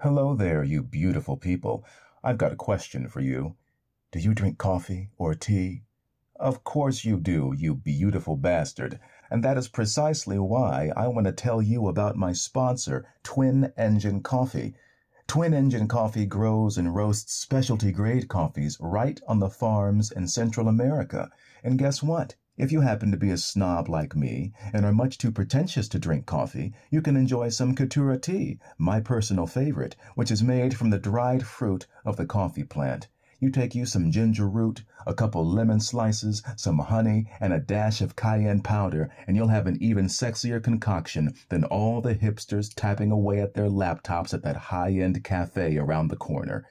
Hello there, you beautiful people. I've got a question for you. Do you drink coffee or tea? Of course you do, you beautiful bastard. And that is precisely why I want to tell you about my sponsor, Twin Engine Coffee. Twin Engine Coffee grows and roasts specialty-grade coffees right on the farms in Central America. And guess what? If you happen to be a snob like me and are much too pretentious to drink coffee, you can enjoy some Katura tea, my personal favorite, which is made from the dried fruit of the coffee plant. You take you some ginger root, a couple lemon slices, some honey, and a dash of cayenne powder, and you'll have an even sexier concoction than all the hipsters tapping away at their laptops at that high-end cafe around the corner.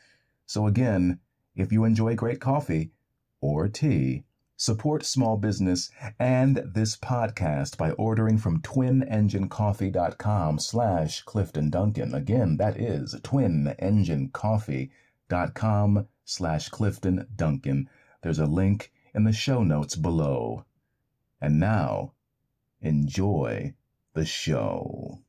So again, if you enjoy great coffee or tea, support small business and this podcast by ordering from twinenginecoffee.com/Clifton Duncan. Again, that is twinenginecoffee.com/Clifton Duncan. There's a link in the show notes below. And now, enjoy the show.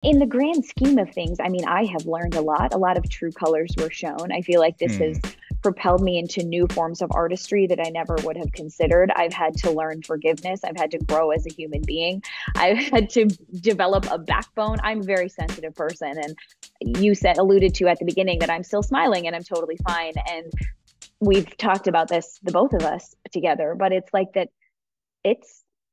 In the grand scheme of things, I mean, I have learned a lot. A lot of true colors were shown. I feel like this has propelled me into new forms of artistry that I never would have considered. I've had to learn forgiveness. I've had to grow as a human being. I've had to develop a backbone. I'm a very sensitive person. And you said, alluded to at the beginning that I'm still smiling and I'm totally fine. And we've talked about this, the both of us together, but it's like that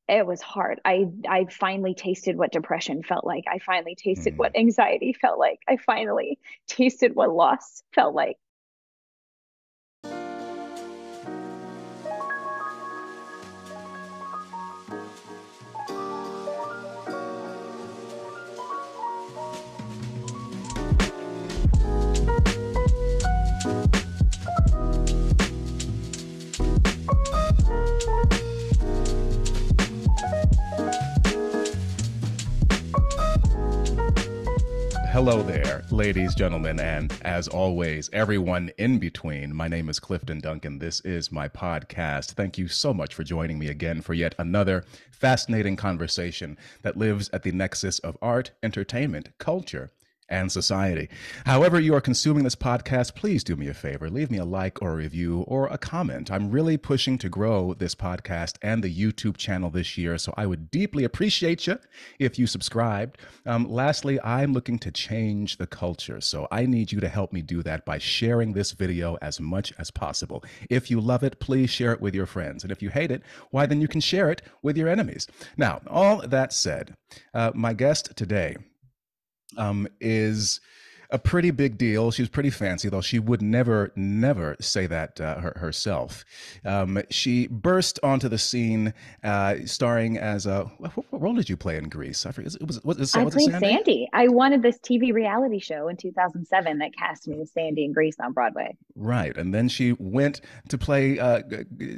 it was hard. I finally tasted what depression felt like. I finally tasted what anxiety felt like. I finally tasted what loss felt like. Hello there, ladies, gentlemen, and as always, everyone in between. My name is Clifton Duncan. This is my podcast. Thank you so much for joining me again for yet another fascinating conversation that lives at the nexus of art, entertainment, culture, and society. However you are consuming this podcast, please do me a favor. Leave me a like or a review or a comment. I'm really pushing to grow this podcast and the YouTube channel this year, so I would deeply appreciate you if you subscribed. Lastly, I'm looking to change the culture, so I need you to help me do that by sharing this video as much as possible. If you love it, please share it with your friends. And if you hate it, why then you can share it with your enemies. Now, all that said, my guest today is a pretty big deal. She's pretty fancy, though she would never say that herself. She burst onto the scene starring as a... What role did you play in Grease? I forget. I played Sandy. I wanted this TV reality show in 2007 that cast me as Sandy in Grease on Broadway. Right, and then she went to play...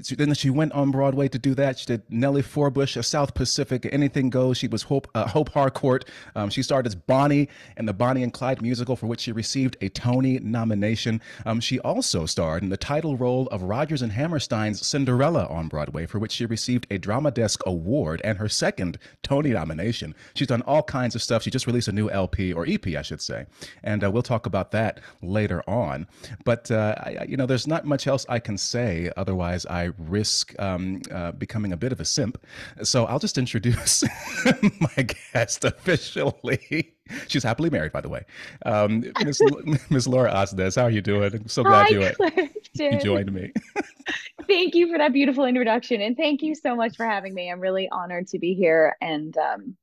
then she went on Broadway to do that. She did Nellie Forbush, a South Pacific, Anything Goes. She was Hope Harcourt. She starred as Bonnie in the Bonnie and Clyde musical, for which she received a Tony nomination. She also starred in the title role of Rodgers and Hammerstein's Cinderella on Broadway, for which she received a Drama Desk Award and her second Tony nomination. She's done all kinds of stuff. She just released a new LP, or EP, I should say. And we'll talk about that later on. But, you know, there's not much else I can say. Otherwise, I risk becoming a bit of a simp. So I'll just introduce my guest officially. She's happily married, by the way. Miss Laura Osnes, how are you doing? I'm so glad you joined me. Thank you for that beautiful introduction, and thank you so much for having me. I'm really honored to be here, and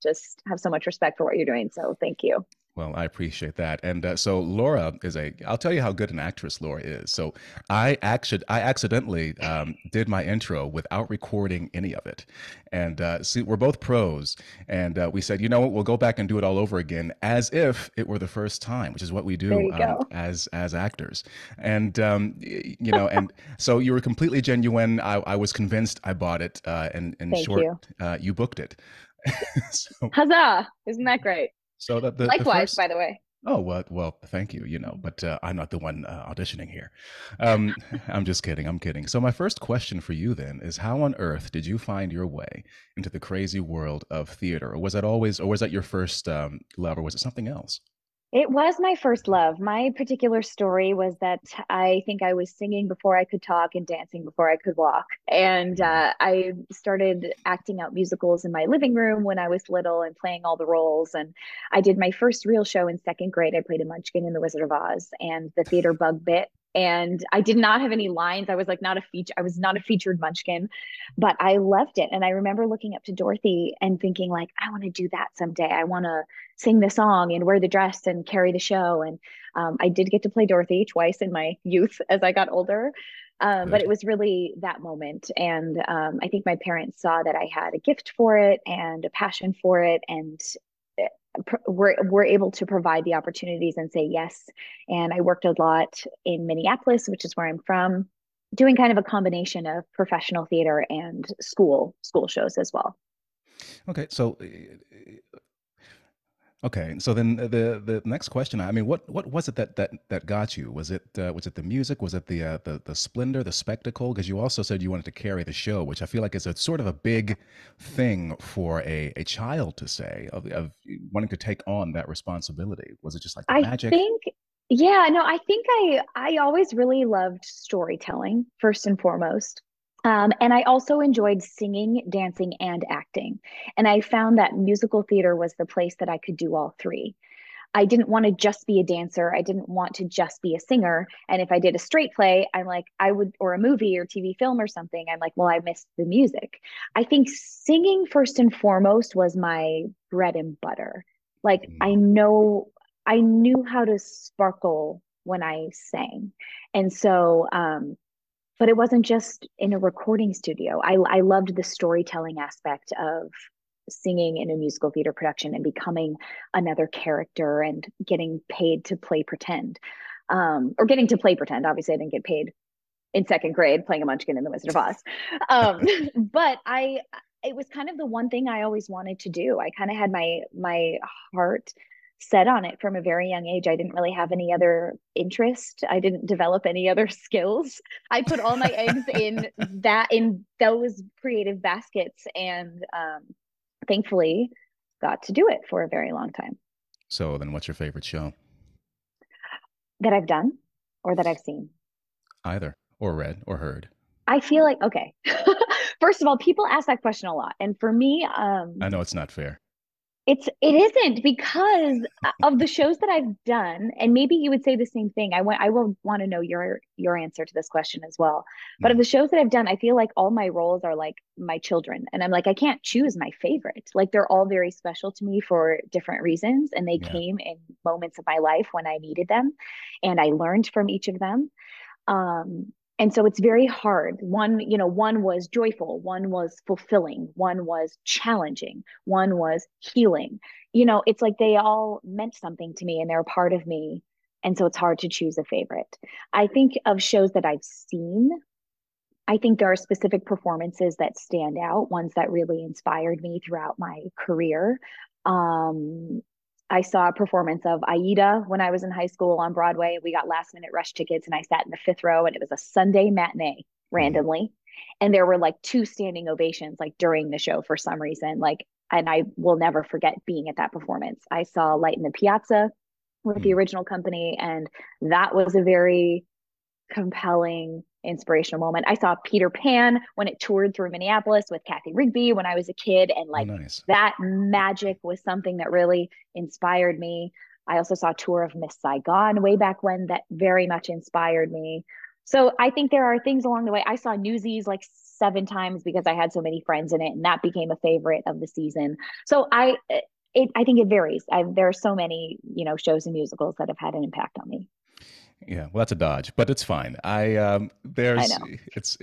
just have so much respect for what you're doing. So thank you. Well, I appreciate that. And so Laura is I'll tell you how good an actress Laura is. So I accidentally did my intro without recording any of it. And see, we're both pros. And we said, you know what, we'll go back and do it all over again as if it were the first time, which is what we do as actors. And, you know, and so you were completely genuine. I was convinced. I bought it. And in short, you booked it. So, huzzah. Isn't that great? So likewise, by the way. Oh, well, thank you, but I'm not the one auditioning here. I'm just kidding. I'm kidding. So my first question for you then is, how on earth did you find your way into the crazy world of theater? Or was that always, or was that your first love, or was it something else? It was my first love. My particular story was that I think I was singing before I could talk and dancing before I could walk. And I started acting out musicals in my living room when I was little and playing all the roles. And I did my first real show in second grade. I played a Munchkin in The Wizard of Oz, and the theater bug bit. And I did not have any lines. I was like I was not a featured Munchkin, but I loved it. And I remember looking up to Dorothy and thinking like, I want to do that someday. I want to sing the song and wear the dress and carry the show. And I did get to play Dorothy twice in my youth as I got older. But it was really that moment. And I think my parents saw that I had a gift for it and a passion for it, and we're able to provide the opportunities and say yes. And I worked a lot in Minneapolis, which is where I'm from, doing kind of a combination of professional theater and school shows as well. Okay, so then the next question, I mean, what was it that got you? Was it the music? Was it the splendor, the spectacle? Because you also said you wanted to carry the show, which I feel like is a sort of a big thing for a child to say, of wanting to take on that responsibility. Was it just like the magic? I always really loved storytelling, first and foremost. And I also enjoyed singing, dancing, and acting. And I found that musical theater was the place that I could do all three. I didn't want to just be a dancer. I didn't want to just be a singer. And if I did a straight play, or a movie or TV film or something, I'm like, well, I missed the music. I think singing first and foremost was my bread and butter. Like, I knew how to sparkle when I sang. And so, but it wasn't just in a recording studio. I loved the storytelling aspect of singing in a musical theater production and becoming another character and getting paid to play pretend. Or getting to play pretend. Obviously, I didn't get paid in second grade playing a Munchkin in The Wizard of Oz. But it was kind of the one thing I always wanted to do. I kind of had my heart set on it from a very young age. I didn't really have any other interest. I didn't develop any other skills. I put all my eggs in those creative baskets, and thankfully got to do it for a very long time. So then what's your favorite show? That I've done or that I've seen? Either, or read or heard. I feel like, okay. First of all, people ask that question a lot. And for me, I know it's not fair. It isn't because of the shows that I've done, and maybe you would say the same thing. I will want to know your answer to this question as well. But of the shows that I've done, I feel like all my roles are like my children, and I'm like, I can't choose my favorite. Like, they're all very special to me for different reasons, and they came in moments of my life when I needed them, and I learned from each of them. And so it's very hard. One was joyful, one was fulfilling, one was challenging, one was healing. It's like they all meant something to me and they're a part of me. And so it's hard to choose a favorite. I think of shows that I've seen, I think there are specific performances that stand out, ones that really inspired me throughout my career. I saw a performance of Aida when I was in high school on Broadway. We got last minute rush tickets and I sat in the fifth row, and it was a Sunday matinee randomly. And there were like two standing ovations like during the show for some reason. And I will never forget being at that performance. I saw Light in the Piazza with the original company, and that was a very compelling, inspirational moment. I saw Peter Pan when it toured through Minneapolis with Kathy Rigby when I was a kid, and that magic was something that really inspired me. I also saw a tour of Miss Saigon way back when that very much inspired me. So I think there are things along the way. I saw Newsies like 7 times because I had so many friends in it, and that became a favorite of the season. So I think it varies. There are so many, shows and musicals that have had an impact on me. Yeah, well, that's a dodge, but it's fine. It's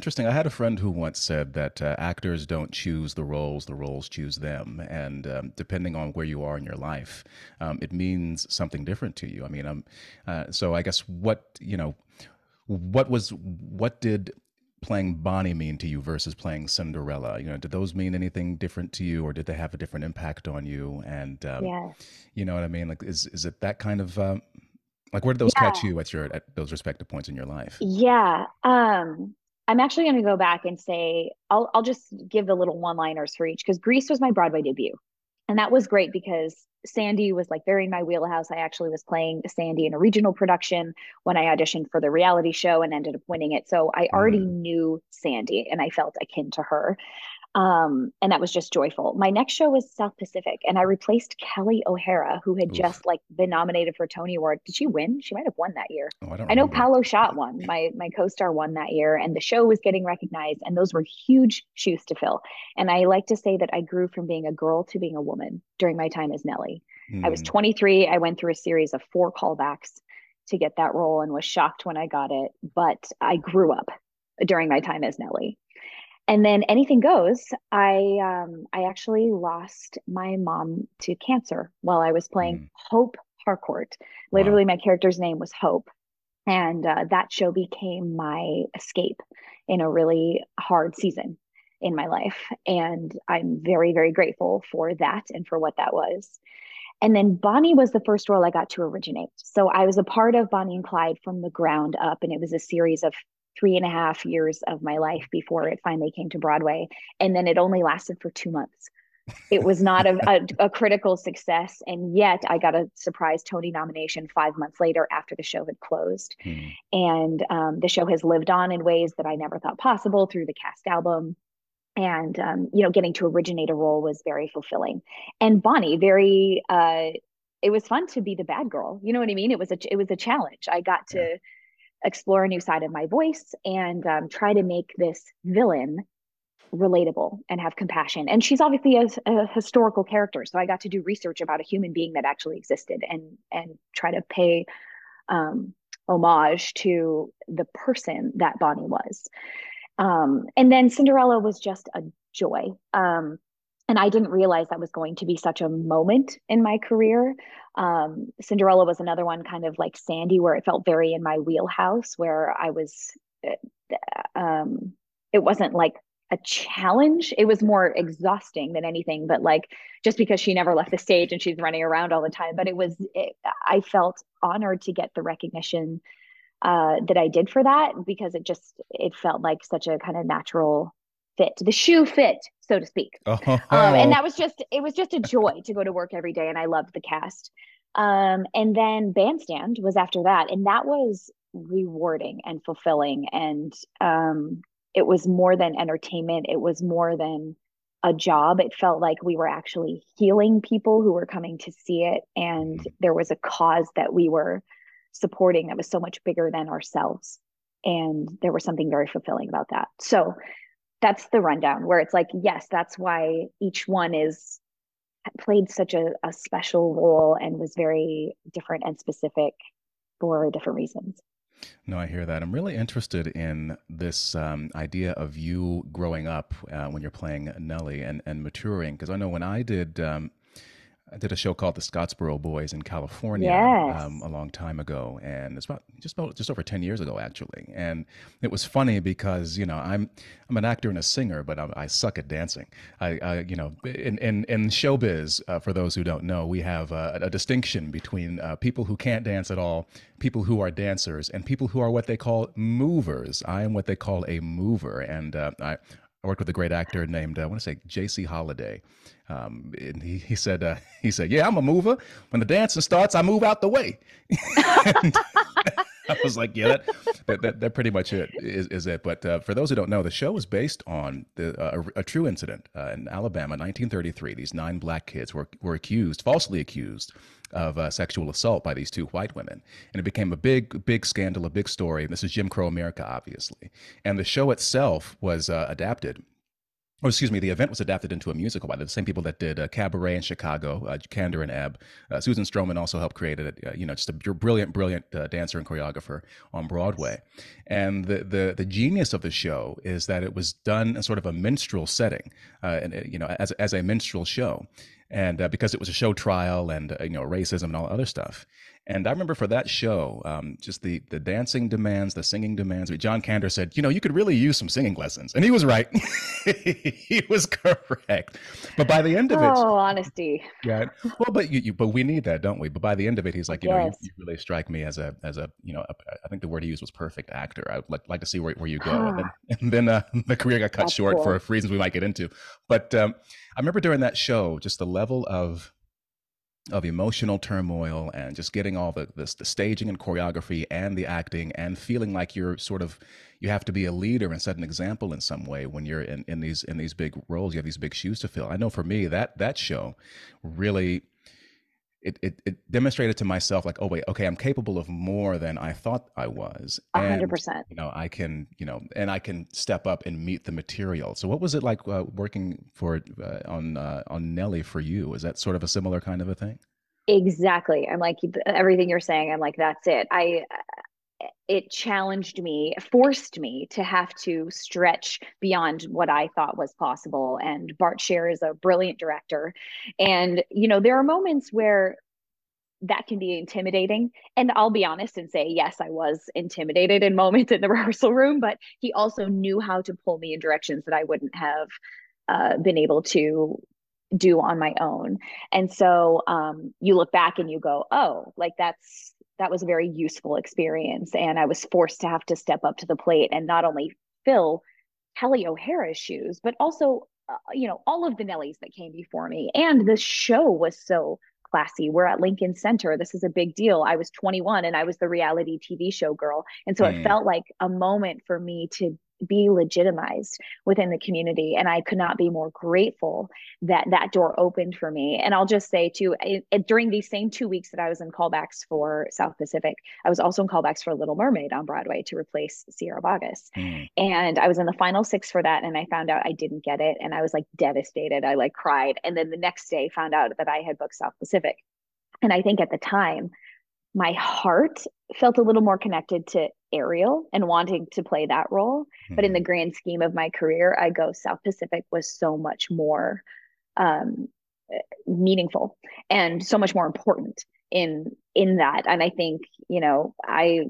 interesting. I had a friend who once said that actors don't choose the roles choose them. And depending on where you are in your life, it means something different to you. I mean, so I guess what did playing Bonnie mean to you versus playing Cinderella? You know, did those mean anything different to you, or did they have a different impact on you? And you know what I mean? Like, is it that kind of like, where did those catch you at your, at those respective points in your life? Yeah. I'm actually going to go back and say, I'll just give the little one-liners for each, because Grease was my Broadway debut. And that was great because Sandy was like very in my wheelhouse. I actually was playing Sandy in a regional production when I auditioned for the reality show and ended up winning it. So I already knew Sandy and I felt akin to her. And that was just joyful. My next show was South Pacific, and I replaced Kelly O'Hara, who had just like been nominated for Tony Award. Did she win? She might have won that year. Oh, I know Paolo Schott won. My co-star won that year, and the show was getting recognized, and those were huge shoes to fill. And I like to say that I grew from being a girl to being a woman during my time as Nellie. I was 23. I went through a series of 4 callbacks to get that role and was shocked when I got it, but I grew up during my time as Nellie. And then Anything Goes, I actually lost my mom to cancer while I was playing Hope Harcourt. Literally, my character's name was Hope. And that show became my escape in a really hard season in my life. And I'm very, very grateful for that and for what that was. And then Bonnie was the first role I got to originate. So I was a part of Bonnie and Clyde from the ground up, and it was a series of 3.5 years of my life before it finally came to Broadway. And then it only lasted for 2 months. It was not a critical success. And yet I got a surprise Tony nomination 5 months later after the show had closed. And the show has lived on in ways that I never thought possible through the cast album. And, you know, getting to originate a role was very fulfilling. And Bonnie, very, it was fun to be the bad girl. You know what I mean? It was a challenge. I got to explore a new side of my voice and try to make this villain relatable and have compassion. And she's obviously a historical character. So I got to do research about a human being that actually existed and try to pay homage to the person that Bonnie was. And then Cinderella was just a joy. And I didn't realize that was going to be such a moment in my career. Cinderella was another one, kind of like Sandy, where it felt very in my wheelhouse, where I was, it wasn't like a challenge. It was more exhausting than anything, but like, just because she never left the stage and she's running around all the time, but I felt honored to get the recognition that I did for that, because it felt like such a kind of natural fit. The shoe fit, so to speak. And that was it was just a joy to go to work every day. And I loved the cast. And then Bandstand was after that. And that was rewarding and fulfilling. And it was more than entertainment. It was more than a job. It felt like we were actually healing people who were coming to see it. And there was a cause that we were supporting that was so much bigger than ourselves. And there was something very fulfilling about that. So that's the rundown, where it's like, yes, that's why each one is played such a special role and was very different and specific for different reasons. No, I hear that. I'm really interested in this idea of you growing up when you're playing Nellie and maturing, because I know when I did a show called The Scottsboro Boys in California a long time ago, and it's about just over 10 years ago actually. And it was funny because, you know, I'm an actor and a singer, but I suck at dancing. I you know, in showbiz, for those who don't know, we have a distinction between people who can't dance at all, people who are dancers, and people who are what they call movers. I am what they call a mover, and I worked with a great actor named, I want to say, J.C. Holiday. And he said, yeah, I'm a mover. When the dancing starts, I move out the way. I was like, yeah, that pretty much is it. But for those who don't know, the show is based on a true incident in Alabama, 1933. These 9 black kids were falsely accused of sexual assault by these 2 white women. And it became a big, big scandal, a big story. And this is Jim Crow America, obviously. And the show itself was the event was adapted into a musical by the same people that did Cabaret in Chicago, Kander and Ebb. Susan Stroman also helped create it, you know, just a brilliant dancer and choreographer on Broadway. And the genius of the show is that it was done in sort of a minstrel setting, as a minstrel show. And because it was a show trial and, racism and all other stuff. And I remember for that show, just the dancing demands, the singing demands. John Kander said, you know, you could really use some singing lessons. And he was right. He was correct. But by the end of it. Oh, honesty. Yeah. Well, but but we need that, don't we? But by the end of it, he's like, you know, you really strike me as a you know, I think the word he used was perfect actor. I would like to see where you go. And then the career got cut short for reasons we might get into. But I remember during that show, just the level of emotional turmoil and just getting all the staging and choreography and the acting and feeling like you're you have to be a leader and set an example in some way when you're in these big roles. You have these big shoes to fill. I know for me that show really it demonstrated to myself like, oh wait, okay, I'm capable of more than I thought I was. 100%. You know, I can step up and meet the material. So what was it like working on Nellie for you? Is that sort of a similar kind of a thing? Exactly. I'm like, everything you're saying, I'm like, that's it. It challenged me, forced me to have to stretch beyond what I thought was possible. And Bart Sher is a brilliant director. And, you know, there are moments where that can be intimidating. And I'll be honest and say, yes, I was intimidated in moments in the rehearsal room, but he also knew how to pull me in directions that I wouldn't have been able to do on my own. And so you look back and you go, oh, like that was a very useful experience. And I was forced to have to step up to the plate and not only fill Kelly O'Hara's shoes, but also, you know, all of the Nellies that came before me. And the show was so classy. We're at Lincoln Center. This is a big deal. I was 21 and I was the reality TV show girl. And so it felt like a moment for me to be legitimized within the community. And I could not be more grateful that that door opened for me. And I'll just say too, during these same 2 weeks that I was in callbacks for South Pacific, I was also in callbacks for Little Mermaid on Broadway to replace Sierra Boggess. And I was in the final 6 for that. And I found out I didn't get it. And I was like devastated. I like cried. And then the next day found out that I had booked South Pacific. And I think at the time, my heart felt a little more connected to Ariel and wanting to play that role. But in the grand scheme of my career, I go, South Pacific was so much more meaningful and so much more important in that. And I think, you know, I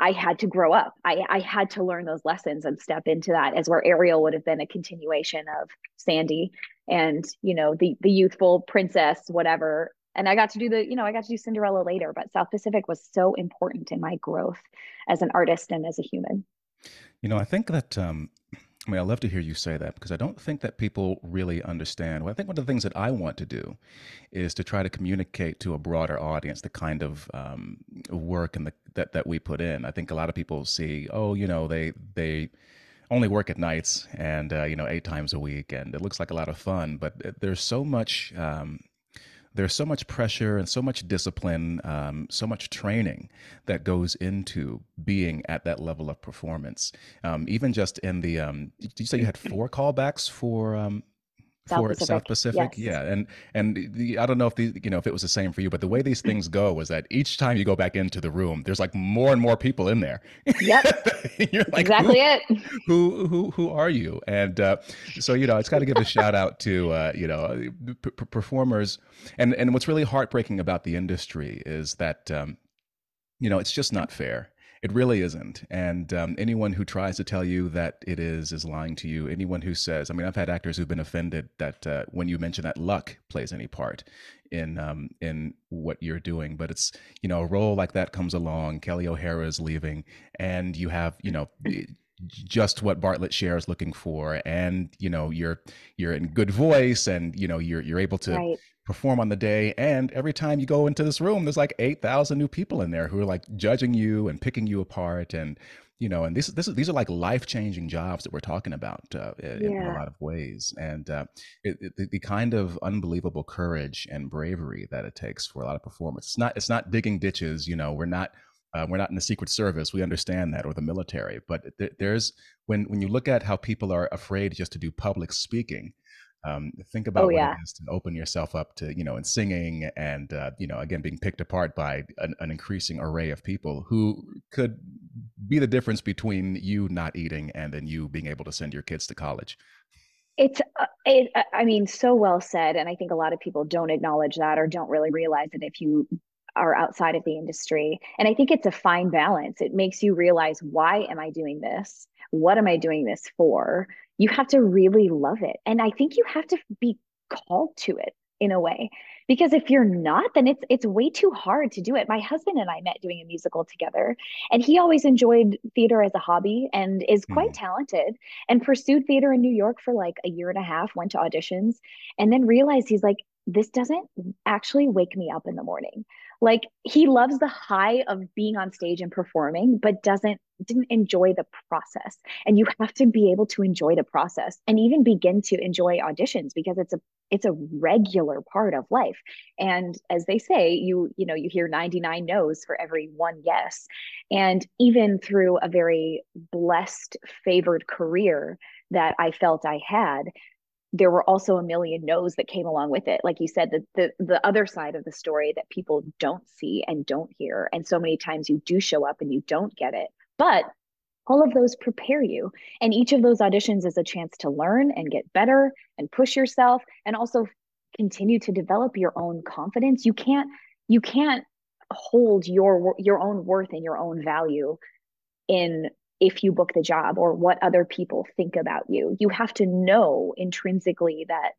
had to grow up. I had to learn those lessons and step into that, as where Ariel would have been a continuation of Sandy and, you know, the youthful princess, whatever. And I got to do I got to do Cinderella later, but South Pacific was so important in my growth as an artist and as a human. You know, I think that, I mean, I love to hear you say that, because I don't think that people really understand. Well, I think one of the things that I want to do is to try to communicate to a broader audience the kind of work and that we put in. I think a lot of people see, oh, you know, they only work at nights and, you know, 8 times a week, and it looks like a lot of fun, but there's so much... There's so much pressure and so much discipline, so much training that goes into being at that level of performance. Even just in the, did you say you had 4 callbacks for South Pacific? Yes. Yeah. And I don't know if you know, if it was the same for you, but the way these things go is that each time you go back into the room, there's like more and more people in there. Yep. You're like, exactly who are you? And so, you know, it's got to give a shout out to, you know, performers. And what's really heartbreaking about the industry is that, you know, it's just not fair. It really isn't. And anyone who tries to tell you that it is lying to you. Anyone who says, I mean, I've had actors who've been offended that when you mention that luck plays any part in what you're doing. But it's, you know, a role like that comes along, Kelly O'Hara is leaving, and you have, you know, just what Bartlett Sher is looking for. And, you know, you're in good voice, and, you know, you're able to perform on the day. And every time you go into this room, there's like 8,000 new people in there who are like judging you and picking you apart. And, you know, and these are like life-changing jobs that we're talking about in a lot of ways. And the kind of unbelievable courage and bravery that it takes for a lot of performance. It's not digging ditches. You know, we're not in the Secret Service. We understand that, or the military. But there's, when you look at how people are afraid just to do public speaking, think about what it is to open yourself up to, you know, and singing and, you know, again, being picked apart by an increasing array of people who could be the difference between you not eating and then you being able to send your kids to college. I mean, so well said. And I think a lot of people don't acknowledge that or don't really realize that if you are outside of the industry. And I think it's a fine balance. It makes you realize, why am I doing this? What am I doing this for? You have to really love it. And I think you have to be called to it in a way, because if you're not, then it's way too hard to do it. My husband and I met doing a musical together, and he always enjoyed theater as a hobby and is quite talented, and pursued theater in New York for like a year and a half, went to auditions, and then realized, he's like, this doesn't actually wake me up in the morning. Like, he loves the high of being on stage and performing, but didn't enjoy the process. And you have to be able to enjoy the process and even begin to enjoy auditions, because it's a regular part of life. And as they say, you know, you hear 99 no's for every one yes. And even through a very blessed, favored career that I felt I had, there were also a million no's that came along with it. Like you said, the other side of the story that people don't see and don't hear. And so many times you do show up and you don't get it, but all of those prepare you. And each of those auditions is a chance to learn and get better and push yourself, and also continue to develop your own confidence. You can't hold your own worth and your own value in if you book the job or what other people think about you. You have to know intrinsically that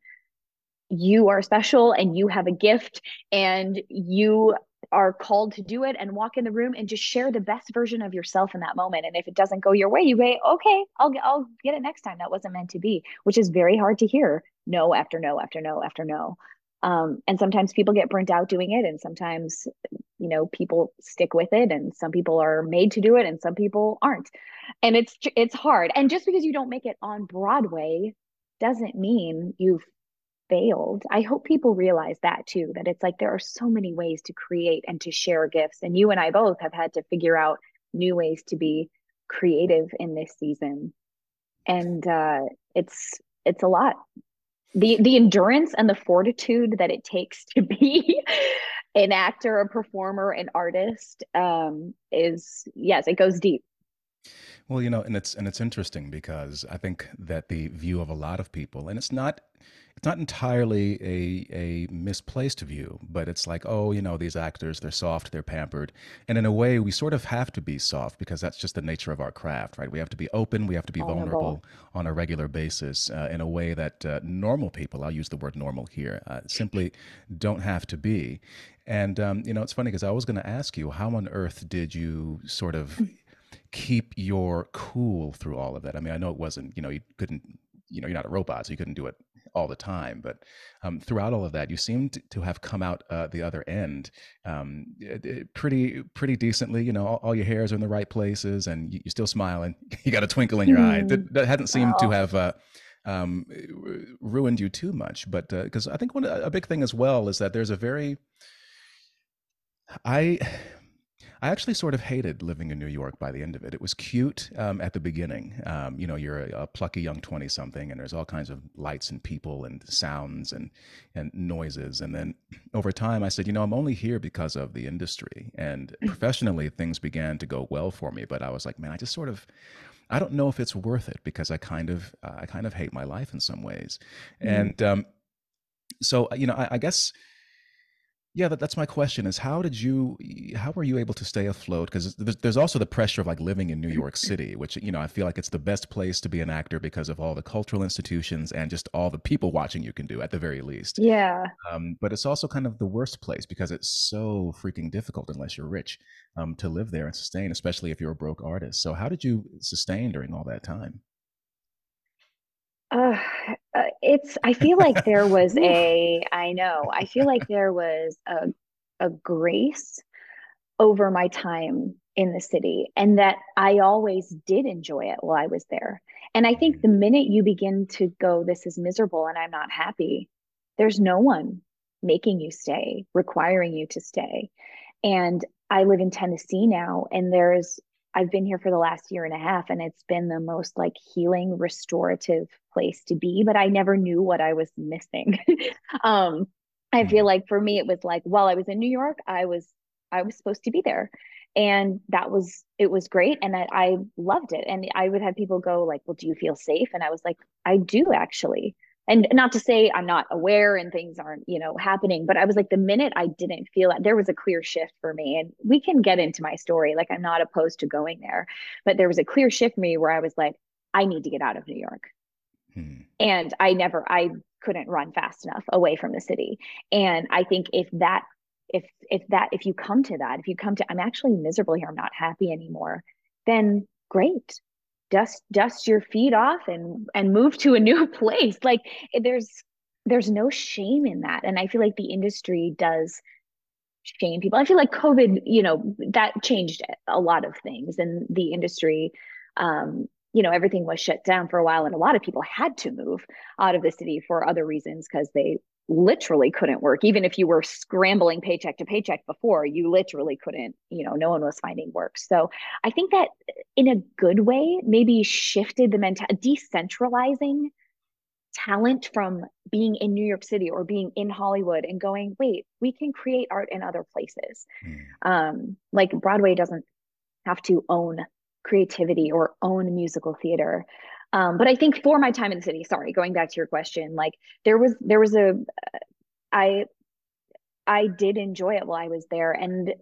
you are special and you have a gift and you are called to do it, and walk in the room and just share the best version of yourself in that moment. And if it doesn't go your way, you say, okay, I'll get it next time. That wasn't meant to be, which is very hard to hear. No, after no, after no, after no. And sometimes people get burnt out doing it, and sometimes, you know, people stick with it, and some people are made to do it and some people aren't. And it's hard. And just because you don't make it on Broadway doesn't mean you've failed. I hope people realize that too, that it's like, there are so many ways to create and to share gifts. And you and I both have had to figure out new ways to be creative in this season. And it's a lot. The endurance and the fortitude that it takes to be an actor, a performer, an artist, is, yes, it goes deep. Well, you know, and it's interesting, because I think that the view of a lot of people, and it's not entirely a misplaced view, but it's like, oh, you know, these actors, they're soft, they're pampered. And in a way, we sort of have to be soft, because that's just the nature of our craft, right? We have to be open, we have to be vulnerable on a regular basis, in a way that normal people, I'll use the word normal here, simply don't have to be. And, you know, it's funny, because I was going to ask you, how on earth did you sort of keep your cool through all of that? I mean, I know it wasn't, you know, you couldn't, you know, you're not a robot, so you couldn't do it all the time, but throughout all of that, you seemed to have come out the other end pretty decently. You know, all your hairs are in the right places, and you're still smiling. You got a twinkle in your eye. That hadn't seemed to have ruined you too much, but because I think a big thing as well is that there's a very, I actually sort of hated living in New York by the end of it. It was cute at the beginning. You know, you're a plucky young 20-something, and there's all kinds of lights and people and sounds and noises. And then over time, I said, you know, I'm only here because of the industry. And professionally, things began to go well for me. But I was like, man, I just sort of, I don't know if it's worth it, because I kind of hate my life in some ways. Mm-hmm. And so, you know, I guess. Yeah, that's my question is, how were you able to stay afloat? Because there's also the pressure of like living in New York City, which, you know, I feel like it's the best place to be an actor because of all the cultural institutions and just all the people watching you can do at the very least. Yeah. But it's also kind of the worst place because it's so freaking difficult unless you're rich to live there and sustain, especially if you're a broke artist. So how did you sustain during all that time? I feel like there was a grace over my time in the city, and that I always did enjoy it while I was there. And I think the minute you begin to go, this is miserable and I'm not happy, there's no one making you stay, requiring you to stay. And I live in Tennessee now, and I've been here for the last year and a half, and it's been the most like healing, restorative place to be, but I never knew what I was missing. I feel like for me, it was like, while I was in New York, I was supposed to be there. And it was great. And I loved it. And I would have people go like, well, do you feel safe? And I was like, I do actually. And not to say I'm not aware and things aren't, you know, happening, but I was like, the minute I didn't feel that, there was a clear shift for me. And we can get into my story. Like, I'm not opposed to going there, but there was a clear shift for me where I was like, I need to get out of New York. And I couldn't run fast enough away from the city. And I think if you come to that, if you come to, I'm actually miserable here, I'm not happy anymore, then great. Dust your feet off and move to a new place. Like, there's no shame in that. And I feel like the industry does shame people. I feel like COVID, you know, that changed a lot of things in the industry. You know, everything was shut down for a while, and a lot of people had to move out of the city for other reasons because they literally couldn't work. Even if you were scrambling paycheck to paycheck before, you literally couldn't, you know, no one was finding work. So I think that in a good way, maybe shifted the mentality, decentralizing talent from being in New York City or being in Hollywood and going, wait, we can create art in other places. Like, Broadway doesn't have to own creativity or own musical theater. But I think for my time in the city, sorry, going back to your question, like, I did enjoy it while I was there, and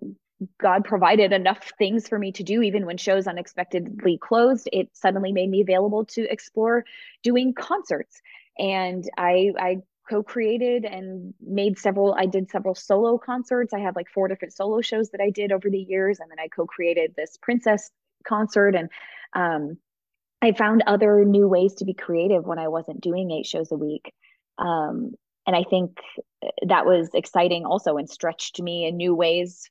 God provided enough things for me to do. Even when shows unexpectedly closed, it suddenly made me available to explore doing concerts. And I co-created and I did several solo concerts. I have like 4 different solo shows that I did over the years. And then I co-created this princess concert, and I found other new ways to be creative when I wasn't doing 8 shows a week. And I think that was exciting also, and stretched me in new ways,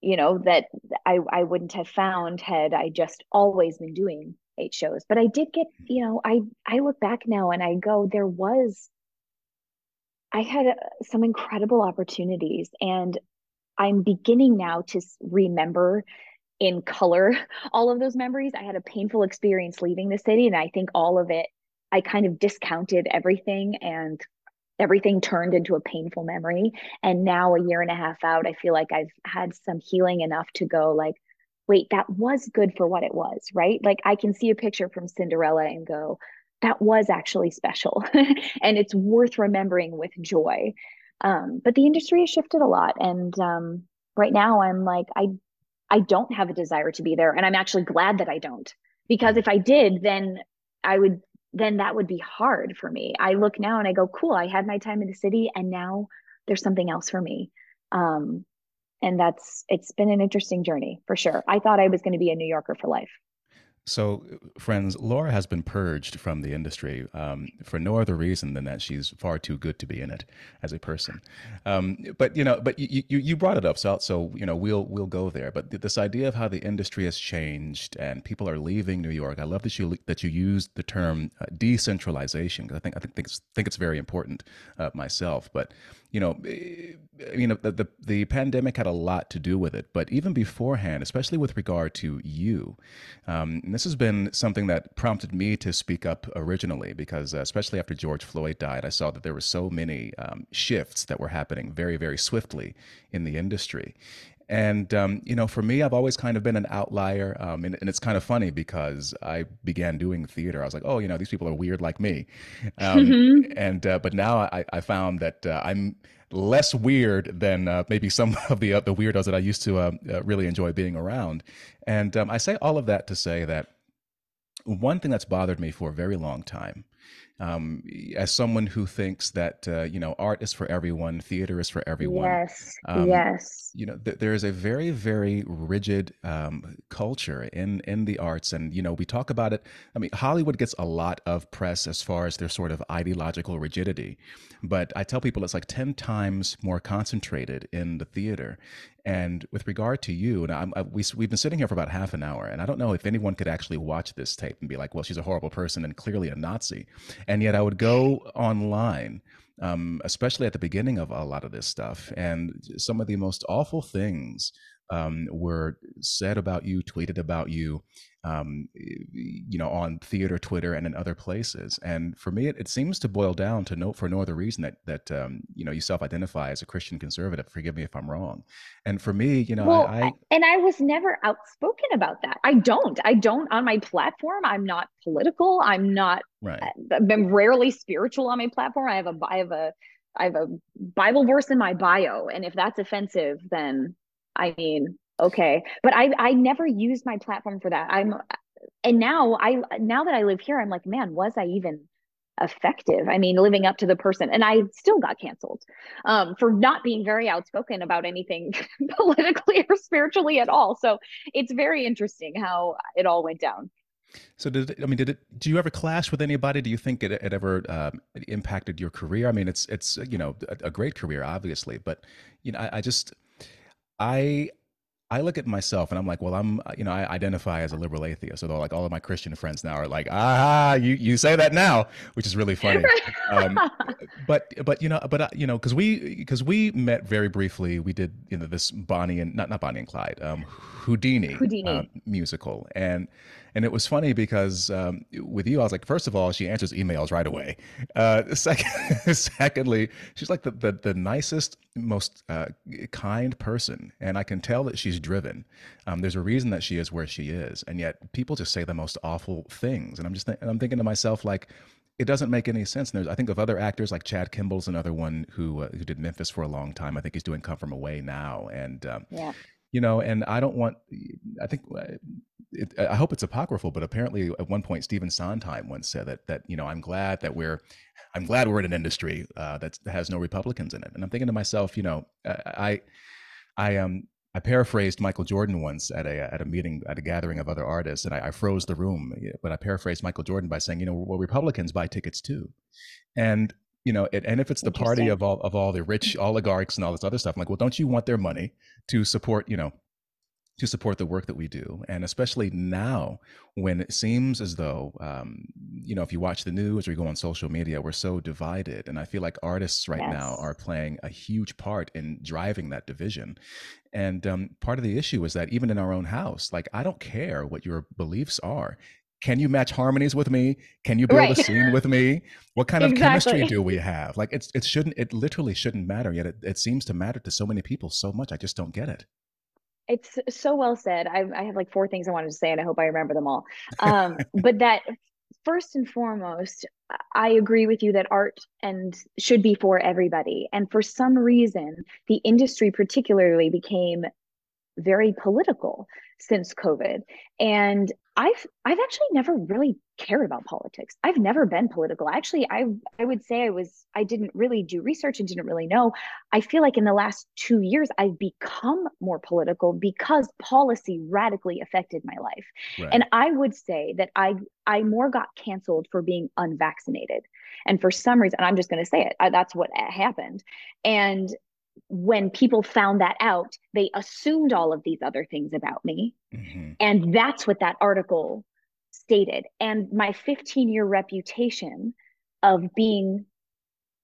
you know, that I wouldn't have found had I just always been doing 8 shows. But I did get, you know, I look back now and I go, I had some incredible opportunities, and I'm beginning now to remember in color all of those memories. I had a painful experience leaving the city, and I think all of it, I kind of discounted everything, and everything turned into a painful memory. And now, a year and a half out, I feel like I've had some healing enough to go like, wait, that was good for what it was, right? Like, I can see a picture from Cinderella and go, that was actually special and it's worth remembering with joy. But the industry has shifted a lot. And right now I'm like, I don't have a desire to be there. And I'm actually glad that I don't, because if I did, then that would be hard for me. I look now and I go, cool, I had my time in the city, and now there's something else for me. And it's been an interesting journey for sure. I thought I was going to be a New Yorker for life. So, friends, Laura has been purged from the industry for no other reason than that she's far too good to be in it as a person. But you brought it up, so you know, we'll go there. But this idea of how the industry has changed and people are leaving New York, I love that you used the term decentralization, because I think it's very important myself. But you know, the pandemic had a lot to do with it. But even beforehand, especially with regard to you. And this has been something that prompted me to speak up originally, because especially after George Floyd died, I saw that there were so many shifts that were happening very, very swiftly in the industry. And, you know, for me, I've always kind of been an outlier. And it's kind of funny, because I began doing theater. I was like, oh, you know, these people are weird like me. But now I found that I'm less weird than maybe some of the weirdos that I used to really enjoy being around. And I say all of that to say that one thing that's bothered me for a very long time, as someone who thinks that, you know, art is for everyone, theater is for everyone. Yes, you know, there is a very, very rigid culture in the arts. And, you know, we talk about it. I mean, Hollywood gets a lot of press as far as their sort of ideological rigidity. But I tell people it's like 10 times more concentrated in the theater. And with regard to you, and we've been sitting here for about half an hour, and I don't know if anyone could actually watch this tape and be like, well, she's a horrible person and clearly a Nazi. And yet I would go online, especially at the beginning of a lot of this stuff, and some of the most awful things were said about you, tweeted about you, you know, on theater Twitter and in other places. And for me, it seems to boil down to no, for no other reason that you know, you self-identify as a Christian conservative. Forgive me if I'm wrong. And for me, you know, well, I was never outspoken about that. I don't on my platform. I'm not political. I'm not. Right. I'm rarely spiritual on my platform. I have a Bible verse in my bio, and if that's offensive, then I mean, okay. But I never used my platform for that. Now that I live here, I'm like, man, was I even effective? I mean, living up to the person, and I still got canceled for not being very outspoken about anything politically or spiritually at all. So it's very interesting how it all went down. So do you ever clash with anybody? Do you think it ever impacted your career? I mean, it's you know, a great career, obviously, but you know, I look at myself and I'm like, well, I identify as a liberal atheist. Although like all of my Christian friends now are like, you say that now, which is really funny. But because we met very briefly, we did, you know, this not Bonnie and Clyde, Houdini. Musical. And it was funny because with you, I was like, first of all, she answers emails right away. Secondly, she's like the nicest, most kind person. And I can tell that she's driven. There's a reason that she is where she is. And yet people just say the most awful things. And I'm thinking to myself, like, it doesn't make any sense. And I think of other actors like Chad Kimball's another one who did Memphis for a long time. I think he's doing Come From Away now. And, yeah. You know, and I hope it's apocryphal, but apparently at one point Stephen Sondheim once said that you know, I'm glad we're in an industry that has no Republicans in it. And I'm thinking to myself, you know, I paraphrased Michael Jordan once at a meeting, at a gathering of other artists, and I froze the room. But I paraphrased Michael Jordan by saying, you know, well, Republicans buy tickets too, and you know, and if it's the party of all the rich oligarchs and all this other stuff, I'm like, well, don't you want their money to support, you know, to support the work that we do? And especially now, when it seems as though, you know, if you watch the news or you go on social media, we're so divided. And I feel like artists right now are playing a huge part in driving that division. And part of the issue is that even in our own house, like, I don't care what your beliefs are. Can you match harmonies with me? Can you build a scene with me? What kind of chemistry do we have? Like, it literally shouldn't matter, yet it seems to matter to so many people so much. I just don't get it. It's so well said. I have like 4 things I wanted to say, and I hope I remember them all. But that, first and foremost, I agree with you that art and should be for everybody. And for some reason, the industry particularly became very political since COVID. And I've actually never really cared about politics. I've never been political. Actually, I would say I didn't really do research and didn't really know. I feel like in the last 2 years, I've become more political because policy radically affected my life. Right. And I would say that I more got canceled for being unvaccinated. And for some reason, I'm just going to say it, that's what happened. And when people found that out, they assumed all of these other things about me. Mm-hmm. And that's what that article stated. And my 15-year reputation of being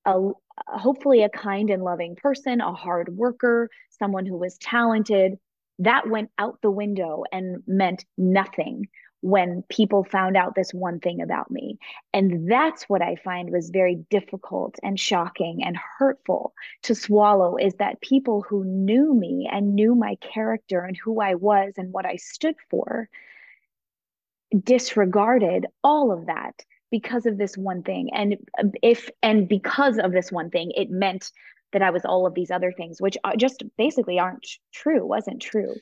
hopefully a kind and loving person, a hard worker, someone who was talented, that went out the window and meant nothing when people found out this one thing about me. And that's what I find was very difficult and shocking and hurtful to swallow, is that people who knew me and knew my character and who I was and what I stood for disregarded all of that because of this one thing. And because of this one thing, it meant that I was all of these other things, which just basically wasn't true.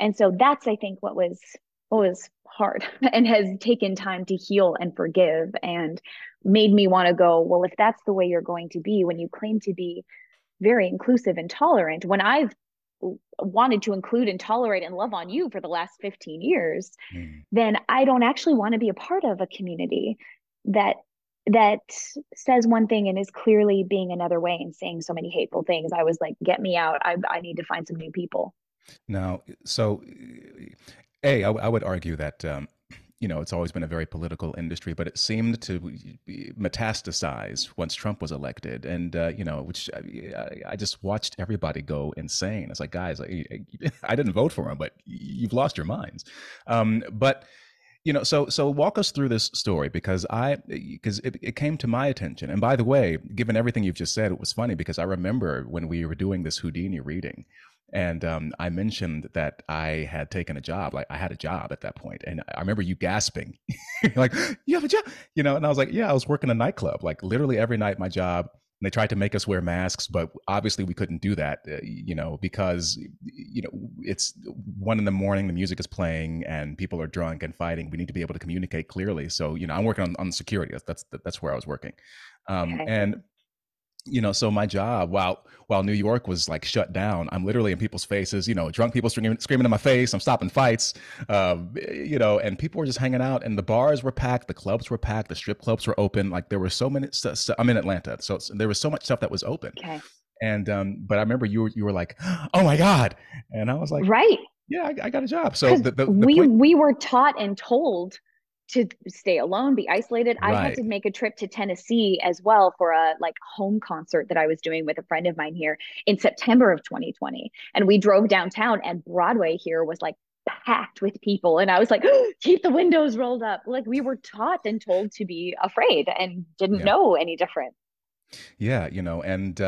And so that's, I think, what was hard and has taken time to heal and forgive, and made me want to go, well, if that's the way you're going to be when you claim to be very inclusive and tolerant, when I've wanted to include and tolerate and love on you for the last 15 years, then I don't actually want to be a part of a community that says one thing and is clearly being another way and saying so many hateful things. I was like, get me out. I need to find some new people. Now, so I would argue that you know, it's always been a very political industry, but it seemed to metastasize once Trump was elected. And, you know, which I just watched everybody go insane. It's like, guys, I didn't vote for him, but you've lost your minds. But, you know, so walk us through this story, because it came to my attention. And by the way, given everything you've just said, it was funny because I remember when we were doing this Houdini reading, and I mentioned that I had taken a job, like I had a job at that point. And I remember you gasping, like, you have a job, you know? And I was like, yeah, I was working a nightclub, like literally every night my job. And they tried to make us wear masks, but obviously we couldn't do that, you know, because, you know, it's 1 a.m, the music is playing and people are drunk and fighting. We need to be able to communicate clearly. So, you know, I'm working on security. That's where I was working. And, you know, so my job, while New York was like shut down, I'm literally in people's faces, you know, drunk people screaming in my face, I'm stopping fights, you know, and people were just hanging out, and the bars were packed, the clubs were packed, the strip clubs were open. Like there were so many, I'm in Atlanta, so there was so much stuff that was open. Okay. And, but I remember you were like, oh my God. And I was like, right. Yeah, I got a job. So we were taught and told to stay alone, be isolated. Right. I had to make a trip to Tennessee as well for a like home concert that I was doing with a friend of mine here in September of 2020. And we drove downtown, and Broadway here was like packed with people. And I was like, oh, keep the windows rolled up. Like we were taught and told to be afraid and didn't know any different. Yeah, you know, and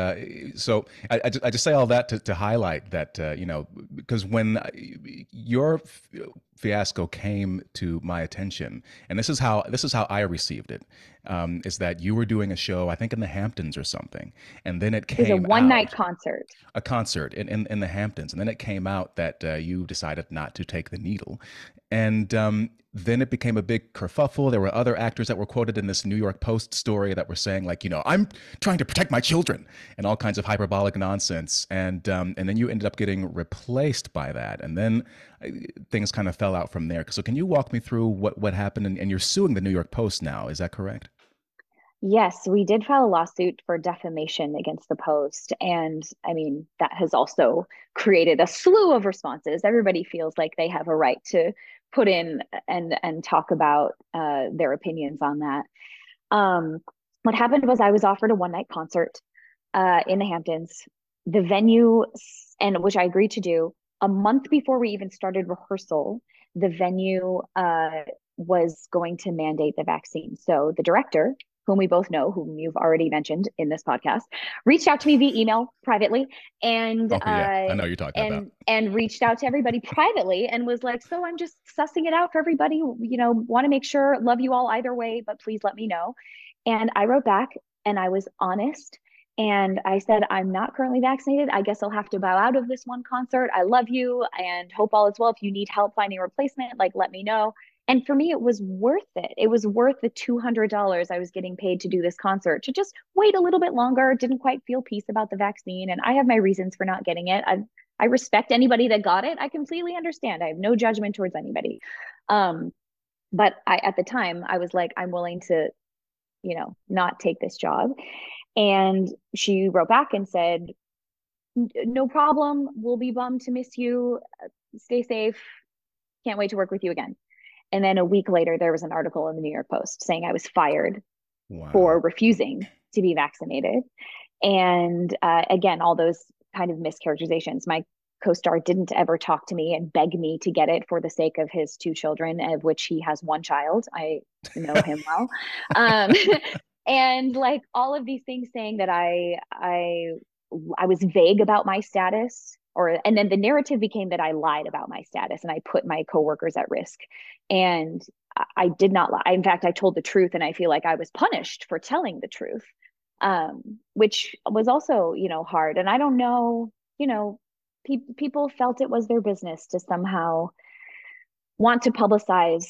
so I just say all that to highlight that, you know, because when your fiasco came to my attention, and this is how I received it, is that you were doing a show, I think in the Hamptons or something, and then it came out. It was a one-night concert. A concert in the Hamptons, and then it came out that you decided not to take the needle. And then it became a big kerfuffle. There were other actors that were quoted in this New York Post story that were saying, like, you know, I'm trying to protect my children and all kinds of hyperbolic nonsense. And then you ended up getting replaced by that. And then things kind of fell out from there. So can you walk me through what happened? And you're suing the New York Post now. Is that correct? Yes, we did file a lawsuit for defamation against the Post. And I mean, that has also created a slew of responses. Everybody feels like they have a right to put in and talk about their opinions on that. What happened was I was offered a one-night concert in the Hamptons, the venue, and which I agreed to do. A month before we even started rehearsal, the venue was going to mandate the vaccine. So the director, whom we both know, whom you've already mentioned in this podcast, reached out to me via email privately, and I know you're talking about, and reached out to everybody privately and was like, so I'm just sussing it out for everybody, you know, want to make sure, love you all either way, but please let me know. And I wrote back and I was honest. And I said, I'm not currently vaccinated. I guess I'll have to bow out of this one concert. I love you and hope all is well. If you need help finding a replacement, like, let me know. And for me, it was worth it. It was worth the $200 I was getting paid to do this concert, to just wait a little bit longer. Didn't quite feel peace about the vaccine. And I have my reasons for not getting it. I respect anybody that got it. I completely understand. I have no judgment towards anybody. But at the time, I was like, I'm willing to, you know, not take this job. And she wrote back and said, no problem. We'll be bummed to miss you. Stay safe. Can't wait to work with you again. And then a week later, there was an article in the New York Post saying I was fired for refusing to be vaccinated. And again, all those kind of mischaracterizations. My co-star didn't ever talk to me and beg me to get it for the sake of his 2 children, of which he has 1 child. I know him well. And like all of these things saying that I was vague about my status. And then the narrative became that I lied about my status and I put my coworkers at risk. And I did not lie. In fact, I told the truth, and I feel like I was punished for telling the truth, which was also, you know, hard. And I don't know, you know, people felt it was their business to somehow want to publicize,